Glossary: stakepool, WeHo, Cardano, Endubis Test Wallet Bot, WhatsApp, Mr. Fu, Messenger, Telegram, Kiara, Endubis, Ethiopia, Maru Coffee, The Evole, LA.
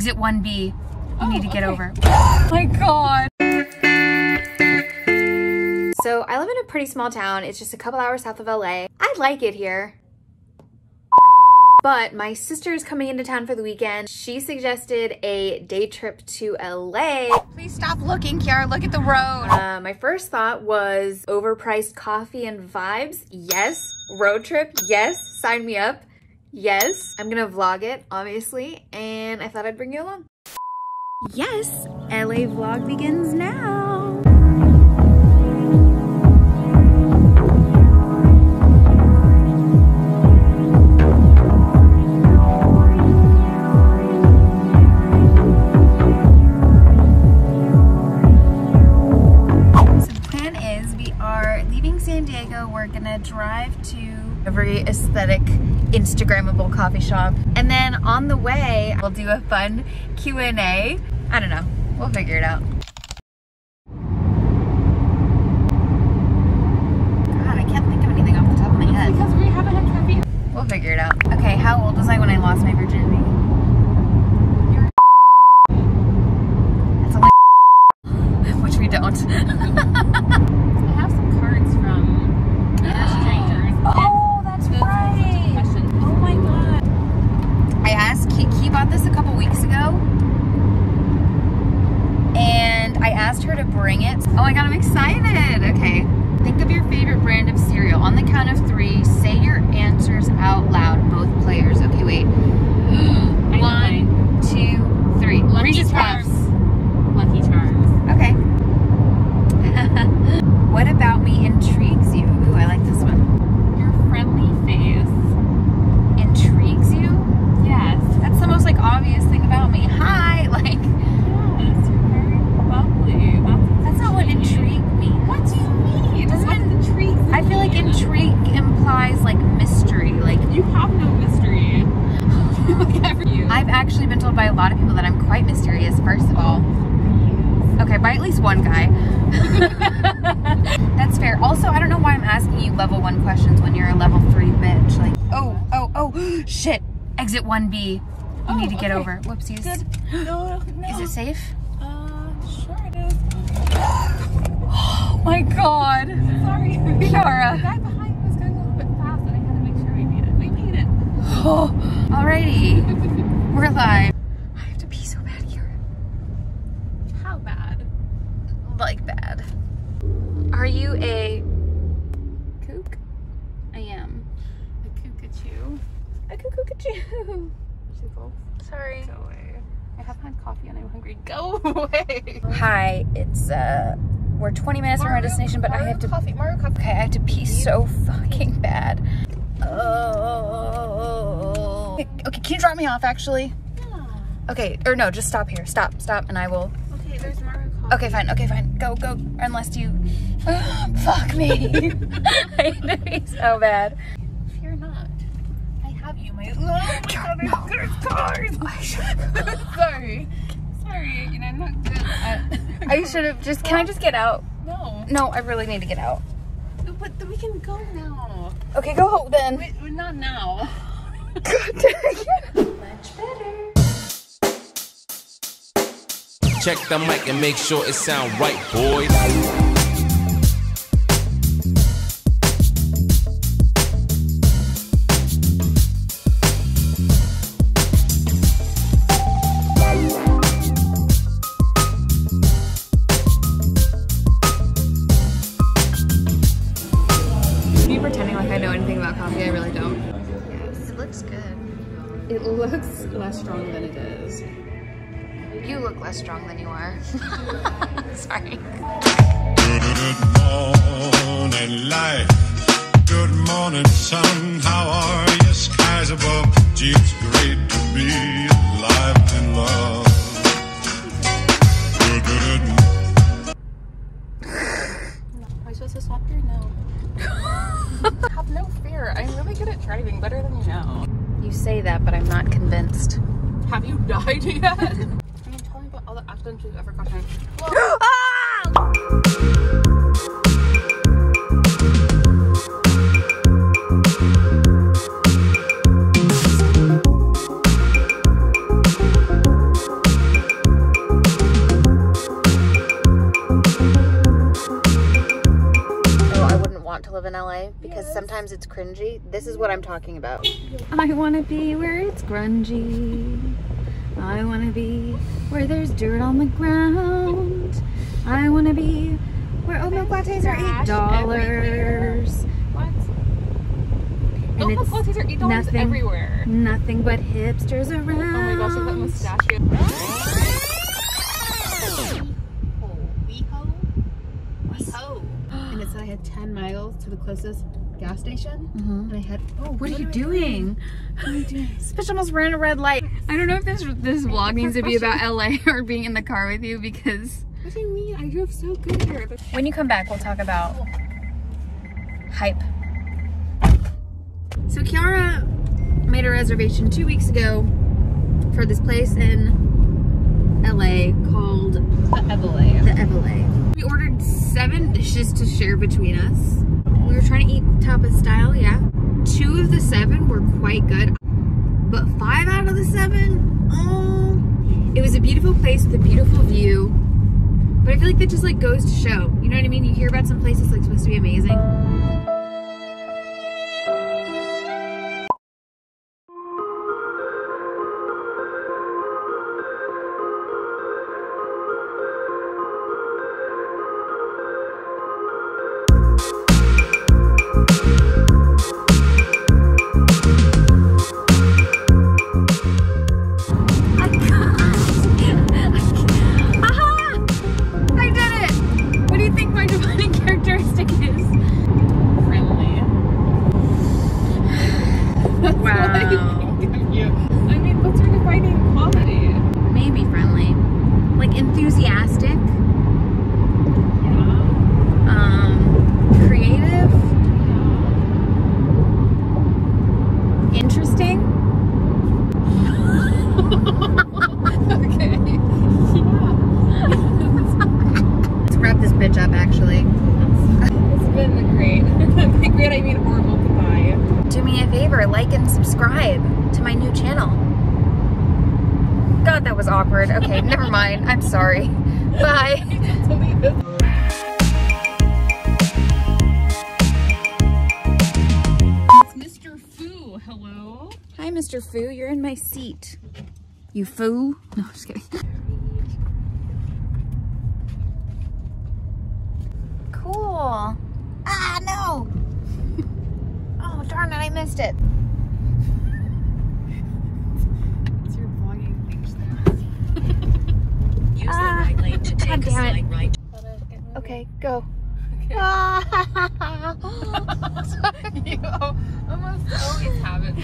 Exit 1B. You need to get over. Oh my God. So I live in a pretty small town. It's just a couple hours south of LA. I like it here. But my sister is coming into town for the weekend. She suggested a day trip to LA. Please stop looking, Kiara. Look at the road. My first thought was overpriced coffee and vibes. Yes. Road trip. Yes. Sign me up. Yes. I'm gonna vlog it, obviously. And I thought I'd bring you along. Yes. LA vlog begins now. Drive to every aesthetic Instagrammable coffee shop, and then on the way we'll do a fun Q&A. I don't know, we'll figure it out. God, I can't think of anything off the top of my head. Because we haven't had caffeine. We'll figure it out. Okay, how old was I when I lost my virginity? That's only which we don't. One guy. That's fair. Also, I don't know why I'm asking you level 1 questions when you're a level 3 bitch. Like, oh, shit. Exit 1B. You need to get over. Whoopsies. No. Is it safe? Sure it is. Oh my God. Sorry. Kiara. The guy behind was going a little bit fast and I had to make sure we made it. We made it. Oh. Alrighty. We're live. Like bad. Are you a kook? I am. A kookachu. A kookachu. Sorry. Go away. I haven't had coffee and I'm hungry. Go away. Hi, it's we're 20 minutes from our destination, but Maru Coffee. Okay, I have to pee so fucking bad. Oh. Okay, can you drop me off actually? Yeah. Okay, or no, just stop here. Stop, and I will. Okay, there's Maru. Okay, fine. Go. Unless you... Fuck me. I hate to be so bad. Fear not. I have you, my... Oh, my God, no. There's cars! Sorry, you know, I'm not good at... I should have just... Can I just get out? No. No, I really need to get out. But we can go now. Okay, go home then. Wait, not now. God dang it. Much better. Check the mic and make sure it sound right, boys. Me pretending like I know anything about coffee, I really don't. Yes, it looks good. It looks less strong than it is. You look less strong than you are. Sorry. Good morning, sun. How are you? Skies above. Gee, it's great to be alive and love. Am I supposed to stop here? No. Have no fear. I'm really good at driving, better than you know. You say that, but I'm not convinced. Have you died yet? All the accidents we've ever gotten. because sometimes it's cringy. This is what I'm talking about. I want to be where it's grungy. I want to be where there's dirt on the ground. I want to be where oat milk lattes are $8. And oat milk lattes are $8 everywhere. Nothing but hipsters around. Oh my gosh, look at that mustachio. Weho. And it said I had 10 miles to the closest gas station. And I had, oh, what are you doing? What are you doing? This bitch almost ran a red light. I don't know if this vlog needs to be about LA or being in the car with you, because. What do you mean? I drove so good here. When you come back, we'll talk about hype. So Kiara made a reservation 2 weeks ago for this place in LA called The Evole. The Evole. We ordered 7 dishes to share between us. We were trying to eat tapas style, yeah. 2 of the 7 were quite good, but 5 out of the 7, oh. It was a beautiful place with a beautiful view, but I feel like that just like goes to show, you know what I mean? You hear about some place that's like supposed to be amazing. Okay, never mind. I'm sorry. Bye. It's Mr. Fu. Hello. Hi, Mr. Fu. You're in my seat. You foo. No, just kidding. Cool. Ah, no. Oh, darn it. I missed it. Right. Okay, go. Okay. You almost always have it.